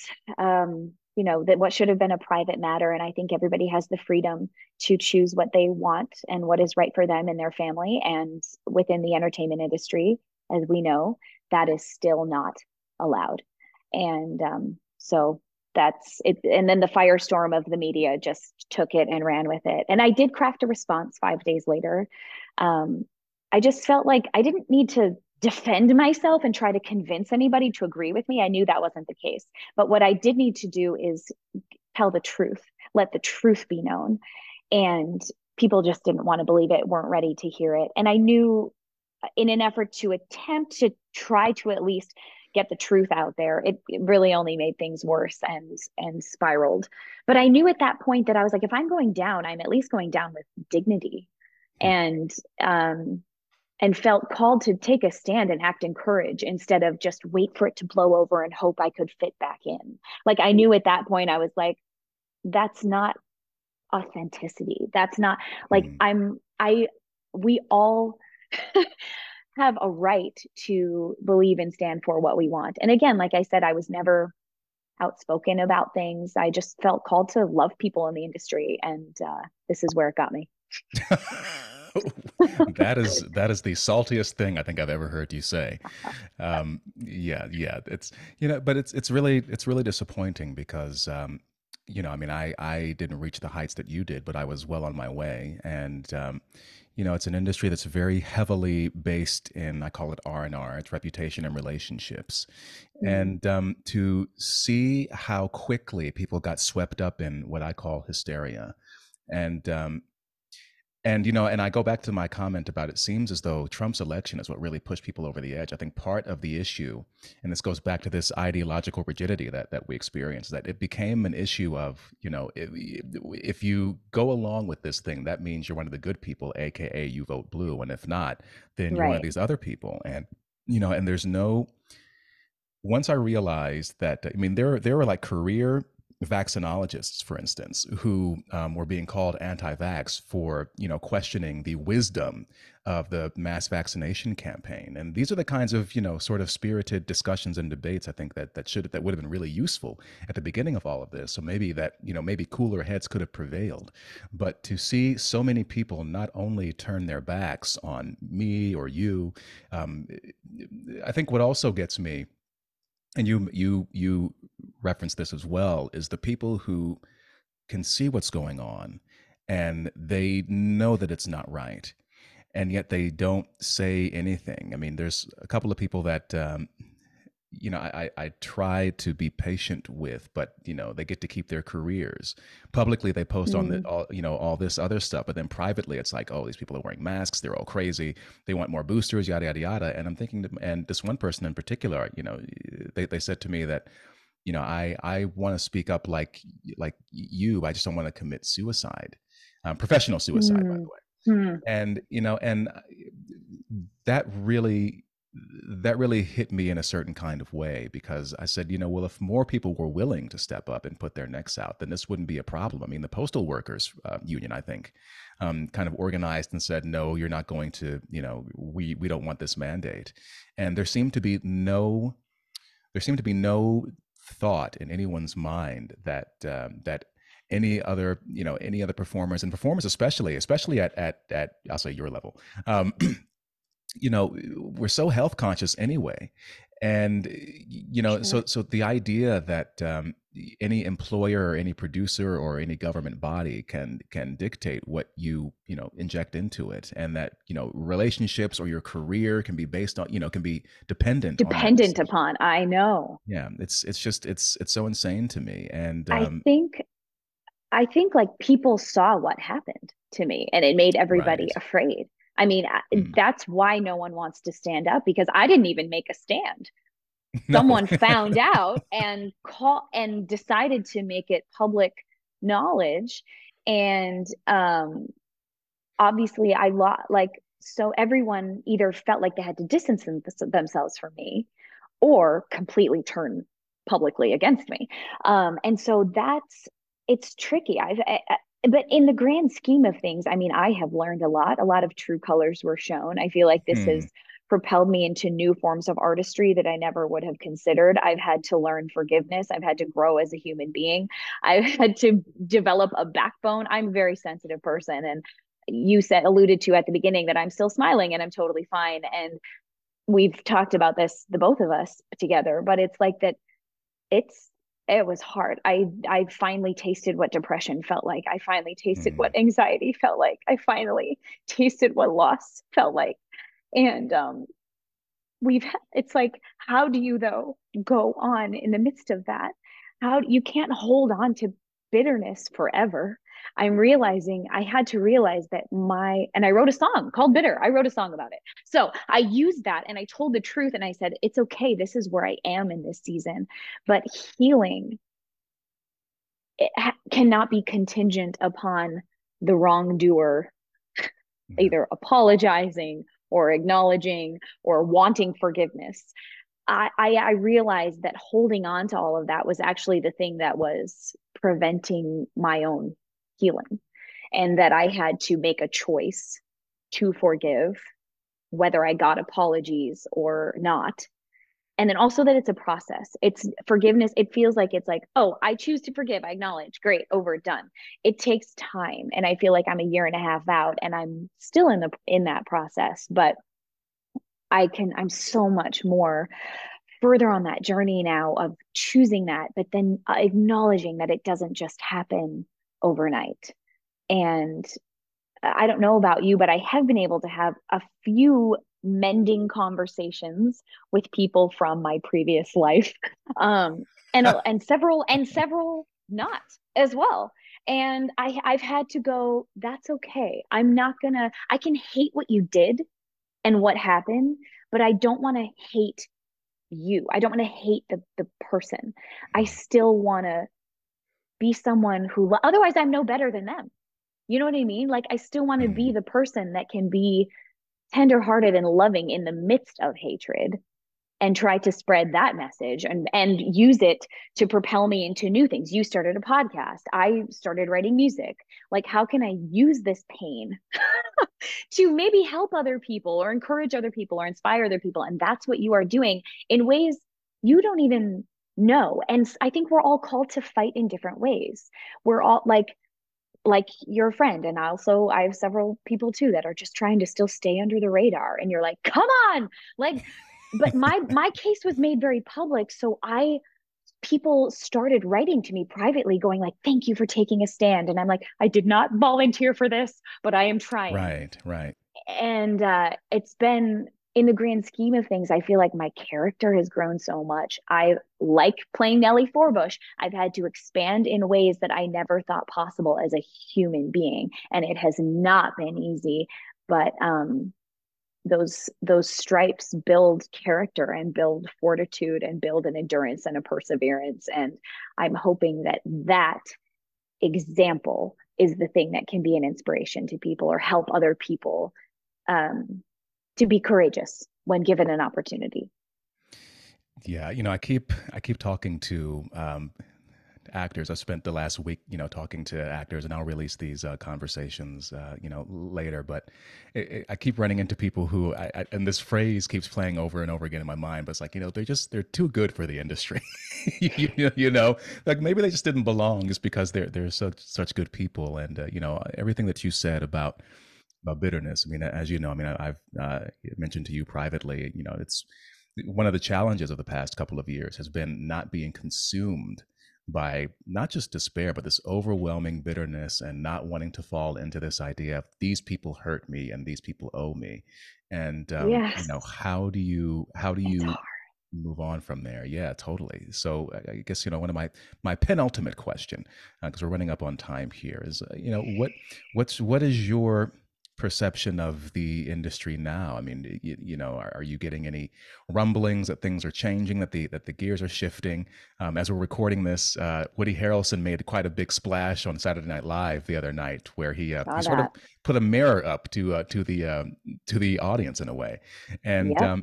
you know, that what should have been a private matter. And I think everybody has the freedom to choose what they want and what is right for them and their family. And within the entertainment industry, as we know, that is still not allowed. And so that's it. And then the firestorm of the media just took it and ran with it. And I did craft a response 5 days later. I just felt like I didn't need to defend myself and try to convince anybody to agree with me. I knew that wasn't the case. But what I did need to do is tell the truth, let the truth be known. And people just didn't want to believe it, weren't ready to hear it. And I knew in an effort to attempt to try to at least get the truth out there, it really only made things worse and spiraled. But I knew at that point that I was like, if I'm going down, I'm at least going down with dignity, and felt called to take a stand and act in courage instead of just wait for it to blow over and hope I could fit back in. Like, I knew at that point, I was like, that's not authenticity. That's not like, we all have a right to believe and stand for what we want. And again, like I said, I was never outspoken about things. I just felt called to love people in the industry. And this is where it got me. That is the saltiest thing I think I've ever heard you say. Yeah. It's, you know, but it's really disappointing because, you know, I mean, I didn't reach the heights that you did, but I was well on my way. And, you know, it's an industry that's very heavily based in, I call it R&R, it's reputation and relationships. Mm-hmm. And to see how quickly people got swept up in what I call hysteria. And, you know, and I go back to my comment about, it seems as though Trump's election is what really pushed people over the edge. I think part of the issue, and this goes back to this ideological rigidity that we experienced, that it became an issue of, you know, if you go along with this thing, that means you're one of the good people, AKA you vote blue. And if not, then you're one of these other people. And, you know, and there's no, once I realized that, I mean, there were like career vaccinologists, for instance, who were being called anti-vax for, you know, questioning the wisdom of the mass vaccination campaign. And these are the kinds of, you know, sort of spirited discussions and debates, I think, that would have been really useful at the beginning of all of this. So maybe that, you know, maybe cooler heads could have prevailed. But to see so many people not only turn their backs on me or you, I think what also gets me, and you reference this as well, is the people who can see what's going on and they know that it's not right, and yet they don't say anything. I mean, there's a couple of people that, you know, I try to be patient with, but, you know, they get to keep their careers. Publicly, they post on all this other stuff, but then privately, it's like, oh, these people are wearing masks, they're all crazy, they want more boosters, yada, yada, yada. And I'm thinking, and this one person in particular, you know, they said to me that, you know, I want to speak up like you, I just don't want to commit suicide, professional suicide, by the way. And, you know, and that really hit me in a certain kind of way, because I said, you know, well, if more people were willing to step up and put their necks out, then this wouldn't be a problem. I mean, the postal workers union, I think, kind of organized and said, no, you're not going to, you know, we don't want this mandate. And there seemed to be no thought in anyone's mind that, that any other performers, especially at I'll say your level, you know, we're so health conscious anyway. And, you know, so the idea that any employer or any producer or any government body can dictate what you know, inject into it, and that, you know, relationships or your career can be based on, you know, can be dependent upon. I know. Yeah. It's just so insane to me. And I think like people saw what happened to me, and it made everybody afraid. I mean, that's why no one wants to stand up, because I didn't even make a stand. Someone found out and decided to make it public knowledge. And obviously so everyone either felt like they had to distance themselves from me or completely turn publicly against me. And so it's tricky. But in the grand scheme of things, I mean, I have learned a lot. A lot of true colors were shown. I feel like this has propelled me into new forms of artistry that I never would have considered. I've had to learn forgiveness. I've had to grow as a human being. I've had to develop a backbone. I'm a very sensitive person. And you alluded to at the beginning that I'm still smiling and I'm totally fine. And we've talked about this, the both of us together, but it's like that it was hard. I finally tasted what depression felt like. I finally tasted what anxiety felt like. I finally tasted what loss felt like. And it's like, how do you though go on in the midst of that? How you can't hold on to bitterness forever. I had to realize that and I wrote a song called Bitter. I wrote a song about it. So I used that and I told the truth and I said, it's okay. This is where I am in this season, but healing, it cannot be contingent upon the wrongdoer either apologizing or acknowledging or wanting forgiveness. I realized that holding on to all of that was actually the thing that was preventing my own healing, and that I had to make a choice to forgive, whether I got apologies or not. And then also that it's a process. It's forgiveness. It feels like it's like, oh, I choose to forgive. I acknowledge. Great. Over. Done. It takes time. And I feel like I'm a year and a half out and I'm still in that process, but I'm so much more further on that journey now of choosing that, but then acknowledging that it doesn't just happen overnight. And I don't know about you, but I have been able to have a few mending conversations with people from my previous life, and several not as well. And I've had to go, that's okay. I can hate what you did and what happened, but I don't want to hate you. I don't want to hate the person. I still want to be someone who, otherwise I'm no better than them. You know what I mean? Like, I still want to be the person that can be tenderhearted and loving in the midst of hatred, and try to spread that message and use it to propel me into new things. You started a podcast. I started writing music. Like, how can I use this pain to maybe help other people or encourage other people or inspire other people? And that's what you are doing in ways you don't even know. And I think we're all called to fight in different ways. We're all like your friend. And I have several people too that are just trying to still stay under the radar. And you're like, come on, like, but my case was made very public. So people started writing to me privately going like, thank you for taking a stand. And I'm like, I did not volunteer for this, but I am trying. Right. And it's been, in the grand scheme of things, I feel like my character has grown so much. I like playing Nellie Forbush. I've had to expand in ways that I never thought possible as a human being. And it has not been easy, but those stripes build character and build fortitude and build an endurance and a perseverance. And I'm hoping that that example is the thing that can be an inspiration to people or help other people to be courageous when given an opportunity. Yeah. You know, I keep talking to actors. I spent the last week, talking to actors, and I'll release these conversations, later. But I keep running into people who, and this phrase keeps playing over and over again in my mind. But it's like, they're too good for the industry. Like, maybe they just didn't belong, just because they're such good people. And everything that you said about bitterness. I mean, as you know, I've mentioned to you privately. It's one of the challenges of the past couple of years has been not being consumed by not just despair, but this overwhelming bitterness, and not wanting to fall into this idea of these people hurt me and these people owe me. And yes. How do you move on from there? Yeah, totally. So I guess, one of my penultimate question, because we're running up on time here, is what is your perception of the industry now? Are you getting any rumblings that things are changing, that the gears are shifting? As we're recording this, Woody Harrelson made quite a big splash on Saturday Night Live the other night, where he sort of put a mirror up to the audience in a way, and yep.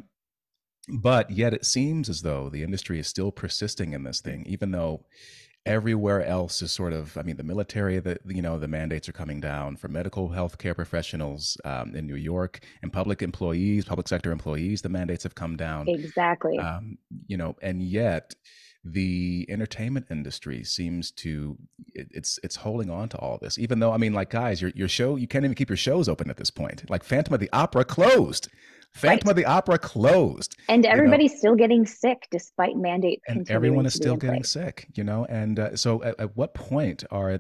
But yet it seems as though the industry is still persisting in this thing, even though everywhere else is sort of, the military, the mandates are coming down for medical healthcare professionals in New York, and public sector employees, the mandates have come down. Exactly. And yet the entertainment industry seems to, it's holding on to all this, even though, guys, your show, you can't even keep your shows open at this point. Like, Phantom of the Opera closed. Right. Of the Opera closed. And everybody's still getting sick despite mandate. And everyone is still getting sick, and so at what point are,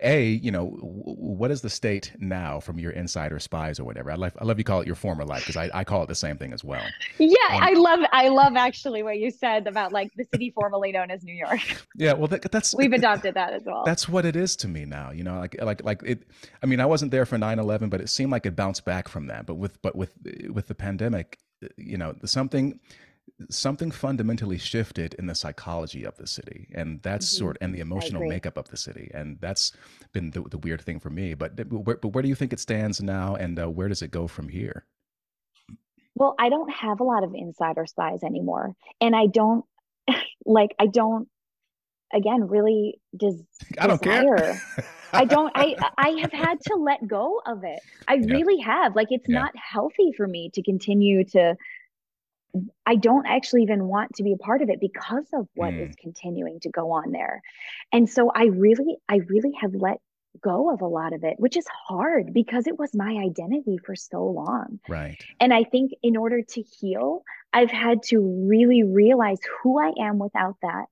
A, you know, what is the state now from your insider spies or whatever? I love you call it your former life, because I call it the same thing as well. Yeah, I love actually what you said about like the city formerly known as New York. Yeah, well, that's we've adopted that as well. That's what it is to me now, you know, like it. I mean, I wasn't there for 9/11, but it seemed like it bounced back from that. But with the pandemic, you know, something fundamentally shifted in the psychology of the city, and that's and the emotional makeup of the city, and that's been the weird thing for me. But where do you think it stands now, and where does it go from here? Well, I don't have a lot of insider spies anymore, and I don't care. I have had to let go of it. I really have. Like, it's not healthy for me to continue to. I don't actually even want to be a part of it because of what is continuing to go on there. And so I really have let go of a lot of it, which is hard because it was my identity for so long. Right. And I think in order to heal, I've had to really realize who I am without that,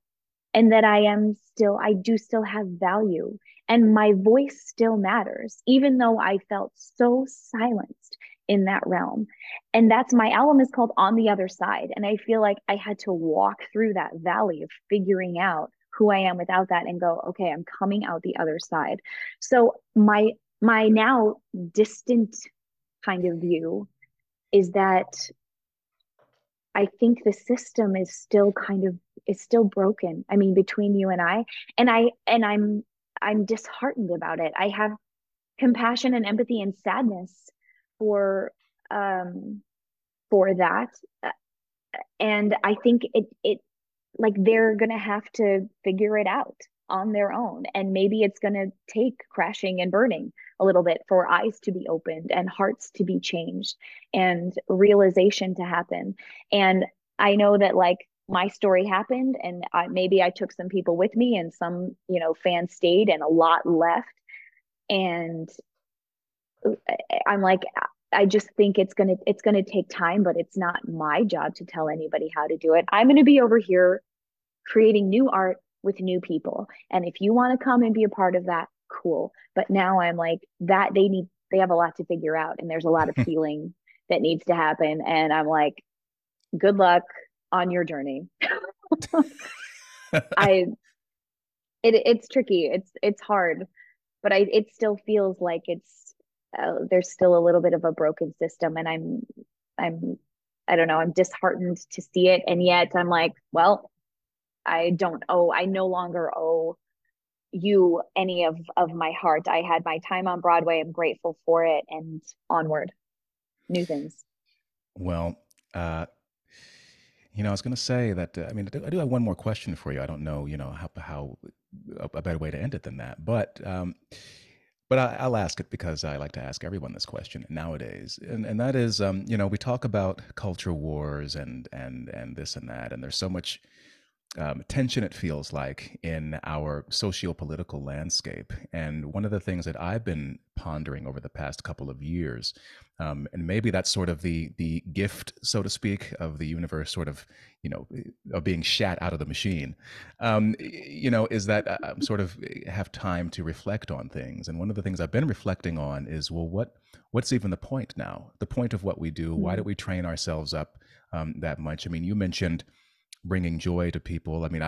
and that I do still have value, and my voice still matters, even though I felt so silenced in that realm. And that's, my album is called On the Other Side. And I feel like I had to walk through that valley of figuring out who I am without that and go, okay, I'm coming out the other side. So my now distant kind of view is that I think the system is still still broken. I mean, between you and I'm disheartened about it. I have compassion and empathy and sadness for that, and I think it like they're gonna have to figure it out on their own, and maybe it's gonna take crashing and burning a little bit for eyes to be opened and hearts to be changed and realization to happen. And I know that like my story happened, and maybe I took some people with me, and some, you know, fans stayed, and a lot left, and I'm like, I just think it's gonna take time, but it's not my job to tell anybody how to do it. I'm gonna be over here creating new art with new people, and if you want to come and be a part of that, cool. But now I'm like, that they have a lot to figure out, and there's a lot of healing that needs to happen, and I'm like, good luck on your journey. It's tricky. It's hard, but it still feels like it's. There's still a little bit of a broken system, and I don't know, I'm disheartened to see it. And yet I'm like, well, I no longer owe you any of my heart. I had my time on Broadway. I'm grateful for it, and onward, new things. Well, you know, I was going to say that, I do have one more question for you. I don't know, you know, how a better way to end it than that, but I'll ask it because I like to ask everyone this question nowadays, and that is, you know, we talk about culture wars and this and that, and there's so much tension, it feels like, in our socio-political landscape. And one of the things that I've been pondering over the past couple of years, and maybe that's sort of the gift, so to speak, of the universe, sort of, you know, of being shat out of the machine, you know, is that I sort of have time to reflect on things. And one of the things I've been reflecting on is, well, what's even the point now? The point of what we do? Why do we train ourselves up that much? I mean, you mentioned bringing joy to people. I mean,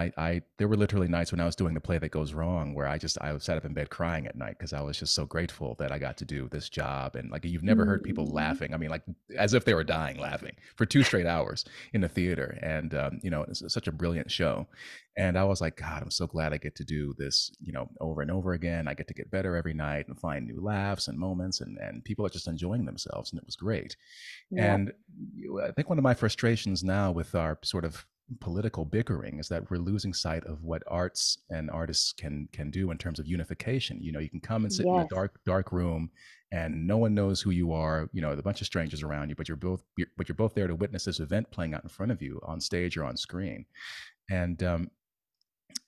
there were literally nights when I was doing the play That Goes Wrong where I sat up in bed crying at night because I was just so grateful that I got to do this job. And like, you've never heard people laughing. I mean, like, as if they were dying laughing for 2 straight hours in the theater. And, you know, it's such a brilliant show. And I was like, God, I'm so glad I get to do this, you know, over and over again. I get to get better every night and find new laughs and moments, and people are just enjoying themselves. And it was great. Yeah. And I think one of my frustrations now with our sort of political bickering is that we're losing sight of what arts and artists can do in terms of unification. You know, you can come and sit in a dark room, and no one knows who you are. You know, a bunch of strangers around you, but you're both there to witness this event playing out in front of you on stage or on screen.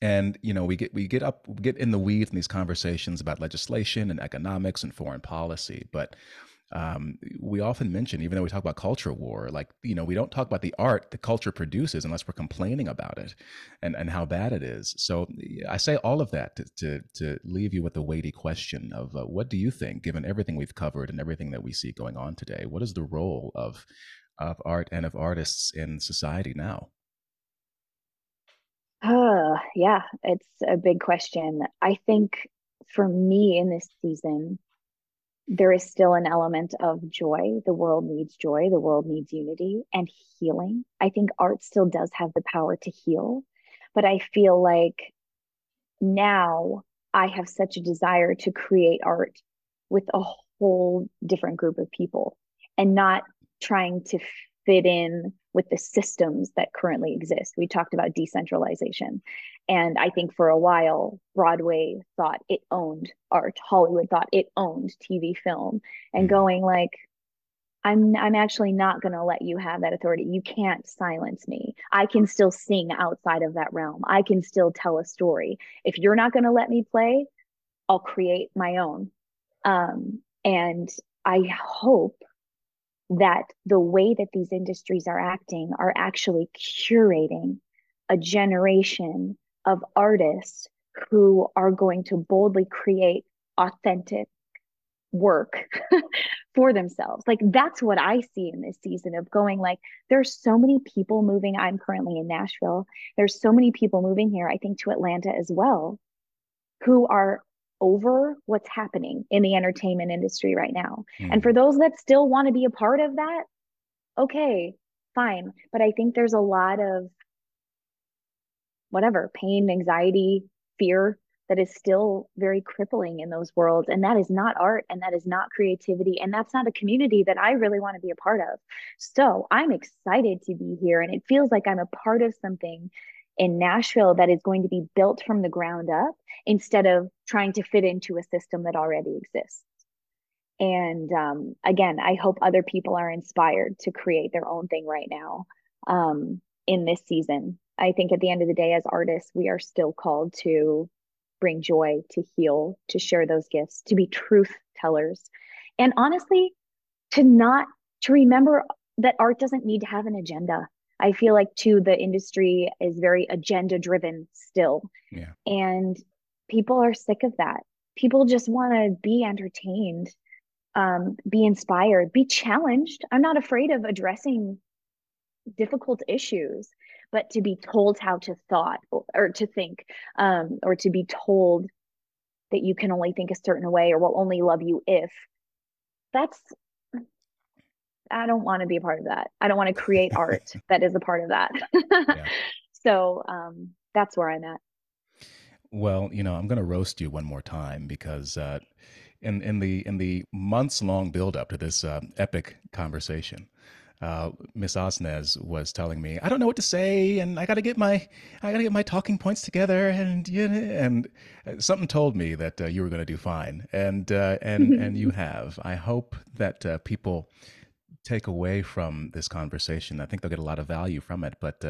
And you know, we get in the weeds in these conversations about legislation and economics and foreign policy, but we often mention, even though we talk about culture war, like, you know, we don't talk about the art the culture produces unless we're complaining about it and how bad it is. So I say all of that to leave you with the weighty question of what do you think, given everything we've covered and everything that we see going on today, what is the role of art and of artists in society now? Yeah, it's a big question. I think for me in this season, there is still an element of joy. The world needs joy. The world needs unity and healing. I think art still does have the power to heal, but I feel like now I have such a desire to create art with a whole different group of people and not trying to fit in with the systems that currently exist. We talked about decentralization. And I think for a while, Broadway thought it owned art. Hollywood thought it owned TV, film, and going like, I'm actually not going to let you have that authority. You can't silence me. I can still sing outside of that realm. I can still tell a story. If you're not going to let me play, I'll create my own. And I hope that the way that these industries are acting are actually curating a generation of artists who are going to boldly create authentic work for themselves. Like, that's what I see in this season of going like, there's so many people moving. I'm currently in Nashville. There's so many people moving here, I think to Atlanta as well, who are over what's happening in the entertainment industry right now. And for those that still want to be a part of that, okay, fine. But I think there's a lot of whatever, pain, anxiety, fear that is still very crippling in those worlds. And that is not art, and that is not creativity. And that's not a community that I really want to be a part of. So I'm excited to be here. And it feels like I'm a part of something in Nashville that is going to be built from the ground up instead of trying to fit into a system that already exists. And again, I hope other people are inspired to create their own thing right now in this season. I think at the end of the day, as artists, we are still called to bring joy, to heal, to share those gifts, to be truth tellers. And honestly, to remember that art doesn't need to have an agenda. I feel like too, the industry is very agenda driven still. Yeah. And people are sick of that. People just want to be entertained, be inspired, be challenged. I'm not afraid of addressing difficult issues, but to be told how to thought or to think, or to be told that you can only think a certain way or will only love you if I don't want to be a part of that. I don't want to create art that is a part of that. Yeah. So that's where I'm at. Well, you know, I'm going to roast you one more time because in the months long buildup to this epic conversation, Miss Osnes was telling me, I don't know what to say, and I gotta get my talking points together, and something told me that you were gonna do fine, and you have. I hope that people take away from this conversation. I think they'll get a lot of value from it, but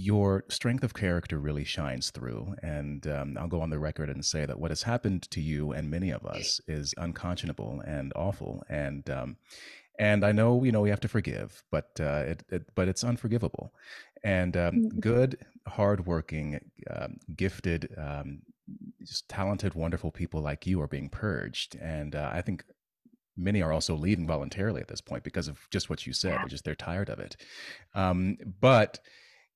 your strength of character really shines through. And I'll go on the record and say that what has happened to you and many of us is unconscionable and awful. And I know, you know, we have to forgive, but it's unforgivable. And good, hardworking, gifted, just talented, wonderful people like you are being purged. And I think many are also leaving voluntarily at this point because of just what you said. Yeah. They're tired of it. But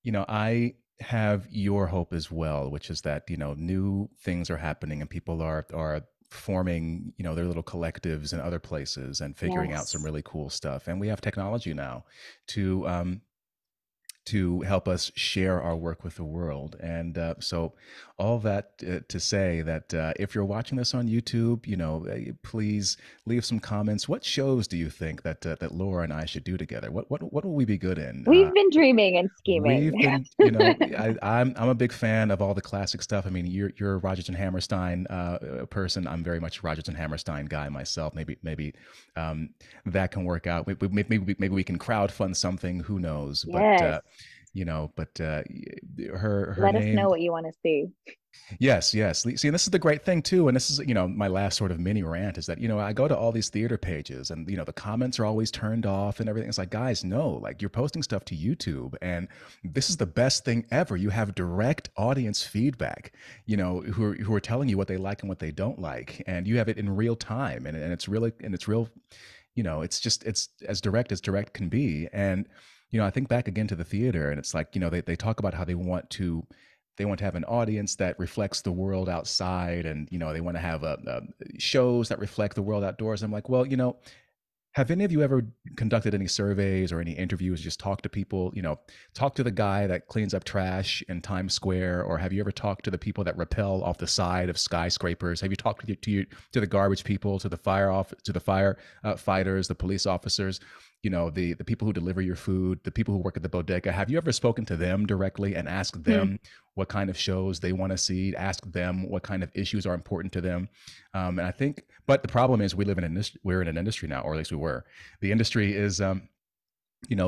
you know, I have your hope as well, which is that, you know, new things are happening and people are forming, you know, their little collectives in other places and figuring out some really cool stuff. And we have technology now to help us share our work with the world. And so all that to say that if you're watching this on YouTube, you know, please leave some comments. What shows do you think that Laura and I should do together? What will we be good in? We've been dreaming and scheming. You know, I'm a big fan of all the classic stuff. I mean, you're a Rodgers and Hammerstein person. I'm very much a Rodgers and Hammerstein guy myself. Maybe that can work out. Maybe we can crowdfund something. Who knows? Yes. But you know, but her let us know what you want to see. Yes. See, and this is the great thing too. And this is, my last sort of mini rant is that, I go to all these theater pages and, the comments are always turned off and everything. It's like, guys, no, like you're posting stuff to YouTube and this is the best thing ever. You have direct audience feedback, who are telling you what they like and what they don't like. And you have it in real time and it's real, it's as direct can be. And, I think back again to the theater and it's like, they talk about how they want to have an audience that reflects the world outside, and they want to have shows that reflect the world outdoors. I'm like, well, have any of you ever conducted any surveys or any interviews? Just talk to people, talk to the guy that cleans up trash in Times Square, or have you ever talked to the people that rappel off the side of skyscrapers? Have you talked to the garbage people, to the fire fighters, the police officers, the people who deliver your food, the people who work at the bodega? Have you ever spoken to them directly and asked them what kind of shows they want to see? Ask them what kind of issues are important to them. And I think, but the problem is we're in an industry now, or at least we were. The industry is,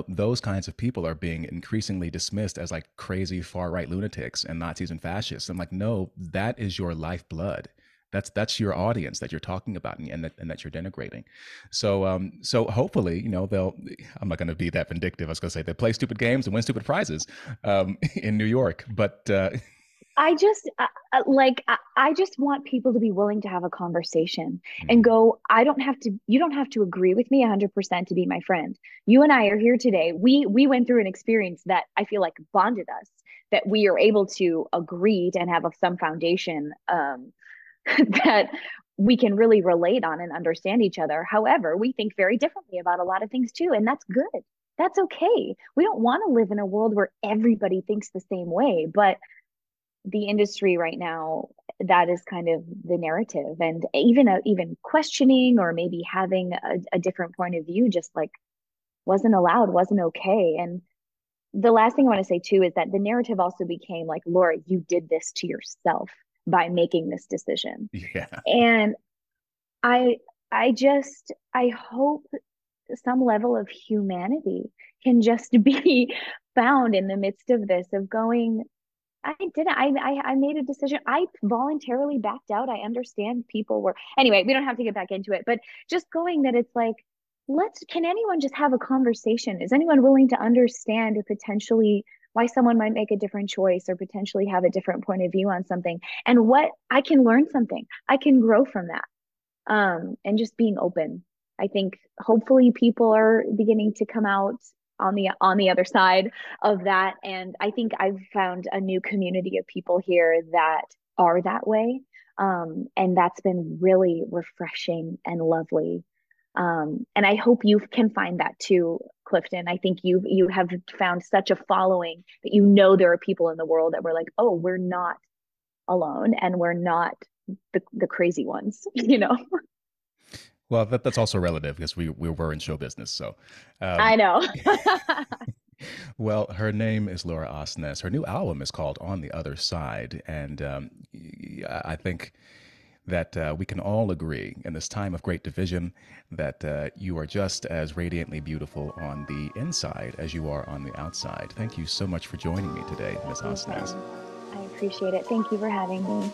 those kinds of people are being increasingly dismissed as like crazy far-right lunatics and Nazis and fascists. I'm like, no, that is your lifeblood. That's your audience that you're talking about and that you're denigrating. So so hopefully they'll. I'm not going to be that vindictive. I was going to say they play stupid games and win stupid prizes in New York, but. I just want people to be willing to have a conversation and go, you don't have to agree with me 100% to be my friend. You and I are here today. We went through an experience that I feel like bonded us, that we are able to agree to and have some foundation that we can really relate on and understand each other. However, we think very differently about a lot of things too, and that's good. That's okay. We don't want to live in a world where everybody thinks the same way, but the industry right now, that is kind of the narrative. And even questioning or maybe having a different point of view just like wasn't allowed, wasn't okay. And the last thing I want to say too is that the narrative also became like, Laura, you did this to yourself by making this decision. Yeah. And I hope some level of humanity can just be found in the midst of this, of going, I didn't. I made a decision. I voluntarily backed out. I understand people were. Anyway, we don't have to get back into it, but just going that it's like, can anyone just have a conversation? Is anyone willing to understand potentially why someone might make a different choice or potentially have a different point of view on something? And what I can learn something. I can grow from that. And just being open. I think hopefully people are beginning to come out on the other side of that. And I think I've found a new community of people here that are that way. And that's been really refreshing and lovely. And I hope you can find that too, Clifton. I think you have found such a following that there are people in the world that were like, oh, we're not alone and we're not the crazy ones, Well, that's also relative because we were in show business, so. I know. Well, her name is Laura Osnes. Her new album is called On the Other Side, and I think that we can all agree in this time of great division that you are just as radiantly beautiful on the inside as you are on the outside. Thank you so much for joining me today, Ms. Osnes. I appreciate it. Thank you for having me.